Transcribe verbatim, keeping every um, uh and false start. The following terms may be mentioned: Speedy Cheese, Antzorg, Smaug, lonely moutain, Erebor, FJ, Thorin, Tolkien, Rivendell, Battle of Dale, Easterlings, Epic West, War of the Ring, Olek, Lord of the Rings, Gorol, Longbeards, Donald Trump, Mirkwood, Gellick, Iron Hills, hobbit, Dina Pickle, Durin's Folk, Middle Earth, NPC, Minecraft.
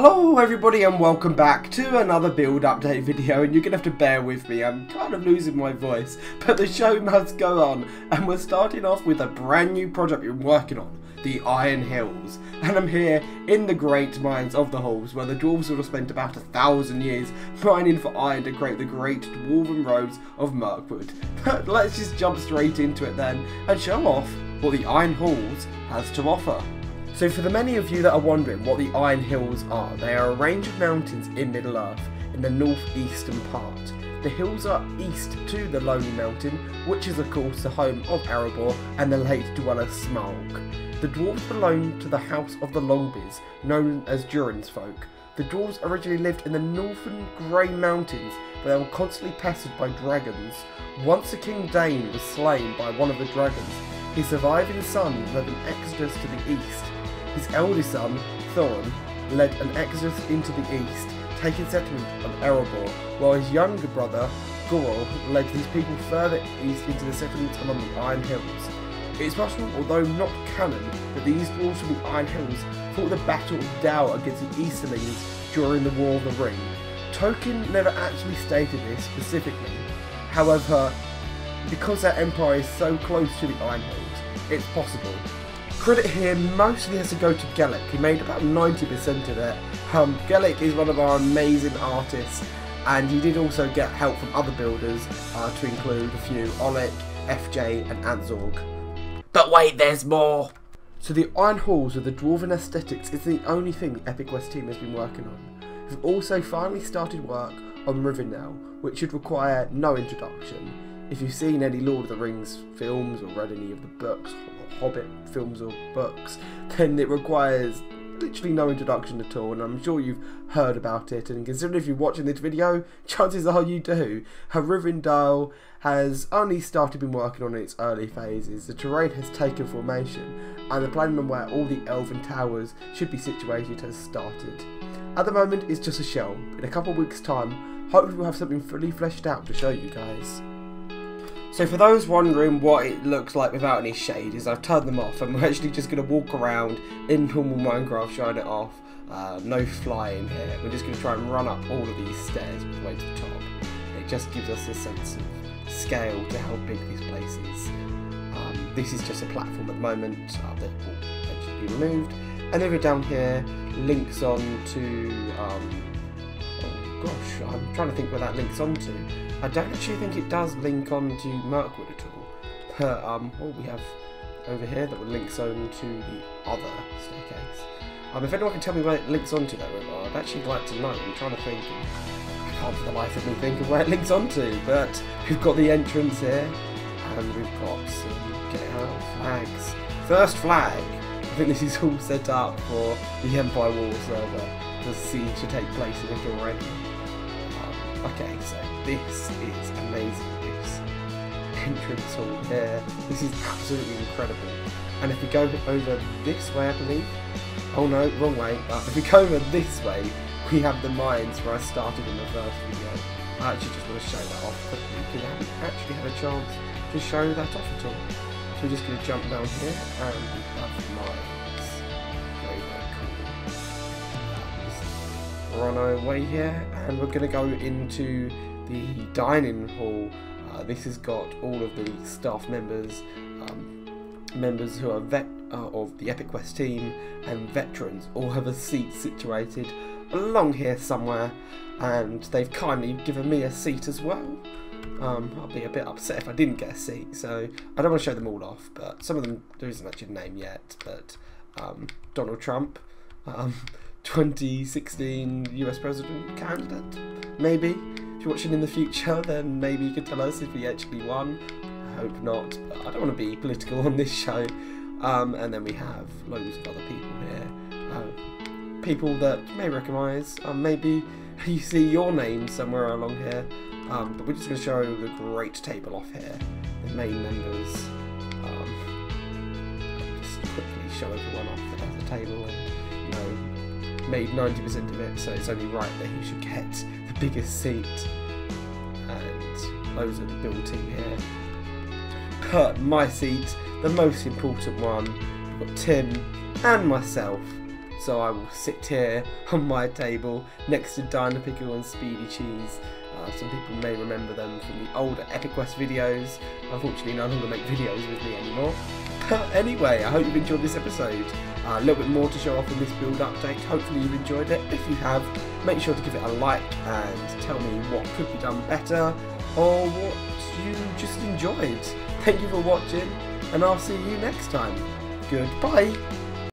Hello everybody and welcome back to another build update video, and you're going to have to bear with me, I'm kind of losing my voice, but the show must go on, and we're starting off with a brand new project we're working on, the Iron Hills. And I'm here in the great mines of the Halls, where the dwarves would have spent about a thousand years mining for iron to create the great dwarven roads of Mirkwood. But let's just jump straight into it then, and show off what the Iron Hills has to offer. So for the many of you that are wondering what the Iron Hills are, they are a range of mountains in Middle Earth, in the northeastern part. The hills are east to the Lonely Mountain, which is of course the home of Erebor and the late dweller Smaug. The dwarves belong to the house of the Longbeards, known as Durin's Folk. The dwarves originally lived in the northern Grey Mountains, but they were constantly pestered by dragons. Once a King Dane was slain by one of the dragons, his surviving son led an exodus to the east. His eldest son, Thorin, led an exodus into the east, taking settlement of Erebor, while his younger brother, Gorol, led these people further east into the settlements along the Iron Hills. It is possible, although not canon, that these dwarves from the Iron Hills fought the Battle of Dale against the Easterlings during the War of the Ring. Tolkien never actually stated this specifically, however, because their empire is so close to the Iron Hills, it's possible. Credit here mostly has to go to Gellick, he made about ninety percent of it. Um, Gellick is one of our amazing artists, and he did also get help from other builders, uh, to include a few, Olek, F J and Antzorg. But wait, there's more! So the Iron Hills with the dwarven aesthetics is the only thing the Epic West team has been working on. We've also finally started work on Rivendell, which should require no introduction. If you've seen any Lord of the Rings films or read any of the books, Hobbit films or books, then it requires literally no introduction at all, and I'm sure you've heard about it, and considering if you're watching this video, chances are you do. Rivendell has only started been working on its early phases, the terrain has taken formation, and the plan on where all the elven towers should be situated has started. At the moment it's just a shell. In a couple of weeks time, hopefully we'll have something fully fleshed out to show you guys. So for those wondering what it looks like without any shade, is I've turned them off and we're actually just going to walk around in normal Minecraft, shine it off, uh, no flying here. We're just going to try and run up all of these stairs all the way to the top. It just gives us a sense of scale to how big this place is. Um, this is just a platform at the moment uh, that will eventually be removed. And over down here, links on to, um, oh gosh, I'm trying to think where that links on to. I don't actually think it does link on to Mirkwood at all. But, um, what we have over here that would links on to the other staircase. Um, if anyone can tell me where it links onto that, I'd actually like to know. I'm trying to think. I can't for the life of me think of where it links onto. But we've got the entrance here, and we've got some get out flags. First flag. I think this is all set up for the Empire War server. The siege to take place in it already. Okay, so this is amazing, this entrance hall there, this is absolutely incredible. And if we go over this way, I believe, oh no, wrong way, uh, if we go over this way, we have the mines where I started in the first video. I actually just want to show that off, but we can actually have a chance to show that off at all. So we're just going to jump down here, and we have the mines, very, very cool. We're on our way here, and we're going to go into the dining hall. Uh, this has got all of the staff members, um, members who are vet uh, of the Epic West team, and veterans all have a seat situated along here somewhere, and they've kindly given me a seat as well. Um, I'll be a bit upset if I didn't get a seat, so I don't want to show them all off, but some of them, there isn't actually a name yet, but um, Donald Trump, um, twenty sixteen U S President candidate, maybe. If you're watching in the future, then maybe you could tell us if he actually won. I hope not, but I don't want to be political on this show. Um, and then we have loads of other people here. Uh, people that you may recognise, um, maybe you see your name somewhere along here. Um, but we're just going to show the great table off here, the main members. Um, just quickly show everyone off that has a table, and, you know, made ninety percent of it, so it's only right that he should get the biggest seat. And loads of the build team here. But my seat, the most important one, we've got Tim and myself. so I will sit here on my table next to Dina Pickle and Speedy Cheese. Uh, some people may remember them from the older Epic West videos. Unfortunately, no longer make videos with me anymore. But anyway, I hope you've enjoyed this episode. Uh, a little bit more to show off in this build update. Hopefully you've enjoyed it. If you have, make sure to give it a like and tell me what could be done better or what you just enjoyed. Thank you for watching, and I'll see you next time. Goodbye.